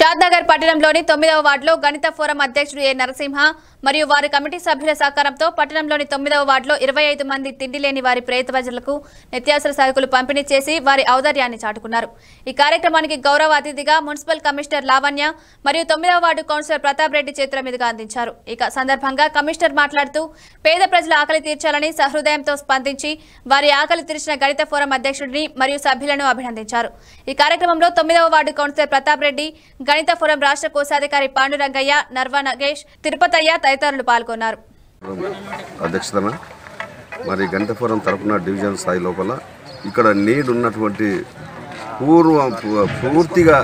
షాద్నగర్ పట్టణంలోని 9వ వార్డులో గణిత ఫోరం అధ్యక్షుడు ఏ నరసింహ మరియు వారి కమిటీ సభ్యుల సహకారంతో పట్టణంలోని 9వ వార్డులో 25 మంది తిండిలేని వారి ప్రేత ప్రజలకు నిత్యావసర సరుకులు పంపిణీ చేసి వారి ఔదార్యాన్ని చాటుకున్నారు. ఈ కార్యక్రమానికి గౌరవ అతిథిగా మున్సిపల్ కమిషనర్ లావణ్య మరియు 9వ వార్డు కౌన్సిలర్ ప్రతాప్ రెడ్డి చేతుల మీదుగా అందించారు. ఈ సందర్భంగా కమిషనర్ మాట్లాడుతూ పేద ప్రజల ఆకలి తీర్చాలని సహృదయంతో స్పందించి వారి ఆకలి తీర్చిన గణిత ఫోరం అధ్యక్షుడిని మరియు సభ్యులను అభినందించారు. ఈ కార్యక్రమంలో 9వ వార్డు కౌన్సిలర్ ప్రతాప్ రెడ్డి, గణిత ఫోరం రాష్ట్ర కోశాధికారి పాండురంగయ్య, నర్వా నగేష్, తిరుపతయ్య తదితరులు పాల్గొన్నారు. అధ్యక్షతన మరి గణిత ఫోరం తరఫున డివిజన్ స్థాయి లోపల ఇక్కడ నీడున్నటువంటి పూర్తిగా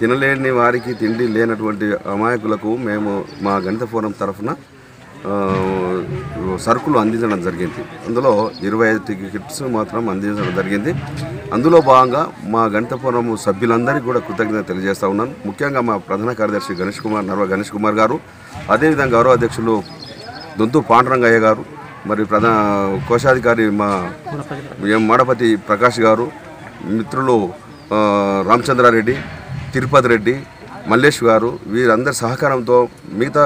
తినలేని వారికి, తిండి లేనటువంటి అమాయకులకు మేము మా గణిత ఫోరం తరఫున సరుకులు అందించడం జరిగింది. అందులో 25 కిట్స్ మాత్రం అందించడం జరిగింది. అందులో భాగంగా మా గణిత ఫోరం సభ్యులందరికీ కూడా కృతజ్ఞత తెలియజేస్తూ ఉన్నాను. ముఖ్యంగా మా ప్రధాన కార్యదర్శి నర్వ గణేష్ కుమార్ గారు, అదేవిధంగా గౌరవ అధ్యక్షులు దొంతు పాండురంగయ్య గారు, మరి ప్రధాన కోశాధికారి మా మాడపతి ప్రకాష్ గారు, మిత్రులు రామచంద్రారెడ్డి, తిరుపతి రెడ్డి, మల్లేష్ గారు, వీరందరి సహకారంతో మిగతా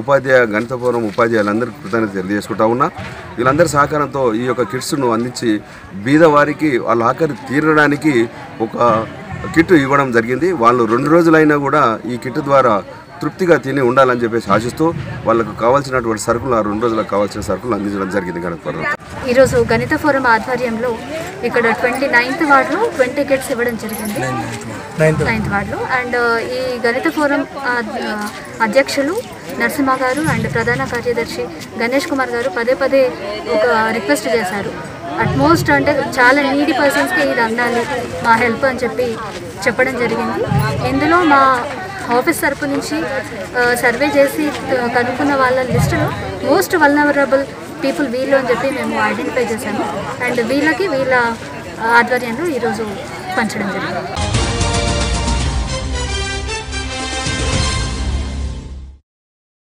ఉపాధ్యాయ గణిత ఫోరం ఉపాధ్యాయులందరికీ కృతజ్ఞత తెలియజేసుకుంటా ఉన్నా. వీళ్ళందరి సహకారంతో ఈ యొక్క కిట్స్ను అందించి బీదవారికి వాళ్ళ ఆకలి తీరడానికి ఒక కిట్ ఇవ్వడం జరిగింది. వాళ్ళు 2 రోజులైనా కూడా ఈ కిట్ ద్వారా తృప్తిగా తిని ఉండాలని చెప్పేసి ఆశిస్తూ వాళ్ళకు కావాల్సినటువంటి సరుకులు, ఆ 2 రోజులకు కావాల్సిన సరుకులు అందించడం జరిగింది. గణిత ఫోరం ఈరోజు గణిత ఫోరం ఆధ్వర్యంలో ఇక్కడ 29వ వార్డులో 20 కిట్స్ ఇవ్వడం జరిగింది. 9వ వార్డులో అండ్ ఈ గణిత ఫోరం అధ్యక్షులు నరసింహ గారు అండ్ ప్రధాన కార్యదర్శి గణేష్ కుమార్ గారు పదే ఒక రిక్వెస్ట్ చేశారు. అట్మోస్ట్ అంటే చాలా నీడీ పర్సన్స్కి ఇది అందాలి మా హెల్ప్ అని చెప్పడం జరిగింది. ఇందులో మా ఆఫీస్ తరపు నుంచి సర్వే చేసి కనుక్కున్న వాళ్ళ లిస్టులో మోస్ట్ వల్నరబుల్ పీపుల్ వీళ్ళు అని చెప్పి మేము ఐడెంటిఫై చేశాము. అండ్ వీళ్ళకి వీళ్ళ ఆధ్వర్యంలో ఈరోజు పంచడం జరిగింది.